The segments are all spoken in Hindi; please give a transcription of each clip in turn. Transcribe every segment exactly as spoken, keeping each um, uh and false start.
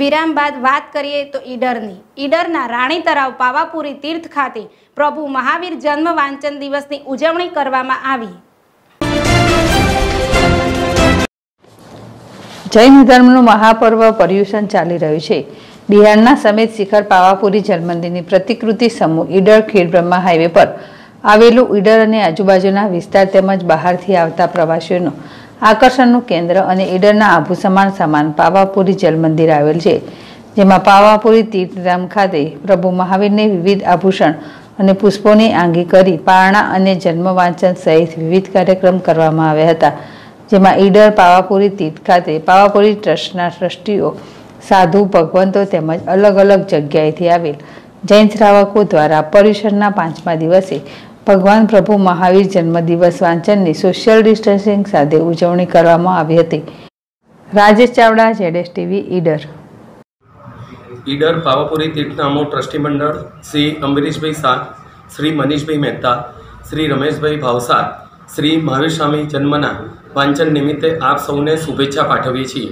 વિરામ બાદ વાત કરીએ તો ઈડરની ઈડરના રાણી તરાવ પાવાપુરી તીર્થ ખાતે પ્રભુ મહાવીર જન્મ વાંચન દિવસની ઉજવણી કરવામાં આવી. જૈન ધર્મનું મહાપર્વ પર્યુષણ ચાલી રહ્યું છે. બિહારના સમેત શિખર પાવાપુરી જૈન મંદિરની પ્રતિકૃતિ સમૂહ ઈડર ખેડ બ્રહ્મા હાઈવે પર આવેલું ઈડર અને આજુબાજુના વિસ્તાર તેમજ બહારથી આવતા પ્રવાસીઓનો आकर्षणनु केंद्र और ईडरना आभू समान सामान पावापुरी जल मंदिर आवेल छे, जेमां पावापुरी तीर्थधाम खाते प्रभु महावीर ने विविध आभूषण और पुष्पोनी आंगी करी पारणा और जन्मवांचन सहित विविध कार्यक्रम करवामां आव्या हता, जेमां ईडर पावापुरी तीर्थ खाते पावापुरी ट्रस्टना ट्रस्टीओ साधु भगवंतो तेमज अलग अलग जग्याएथी आवेल जैन श्रावको द्वारा पर्युषणना पांचमा दिवसे भगवान प्रभु महावीर जन्मदिवस वांचन की सोशियल डिस्टन्सिंग साथ उजवणी करवामां आवी हती. राजेश चावड़ा, जेडेस टीवी, ईडर. ईडर पावापुरी तीर्थधामो ट्रस्टी मंडल श्री अम्बरीश भाई साथ, श्री मनीष भाई मेहता, श्री रमेश भाई भावसा, श्री महावीर स्वामी जन्मना वांचन निमित्ते आप सौने शुभेच्छा पाठवीए छीए.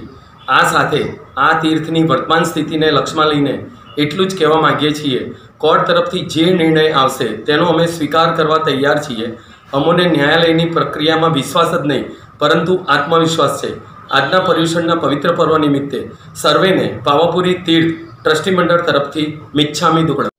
आ साथे आ तीर्थनी वर्तमान स्थिति ने लक्ष्यमां लईने एटलू ज कहेवा माँगीए छीए कोर्ट तरफथी जे निर्णय आवशे तेनो अमे स्वीकार करवा तैयार छीए. अमोने न्यायालयनी प्रक्रिया में विश्वास ज नहीं परंतु आत्मविश्वास है. आजना पर्युषणना पवित्र पर्व निमित्ते सर्वे ने पावापुरी तीर्थ ट्रस्टी मंडल तरफथी मिच्छामी दुखड़ा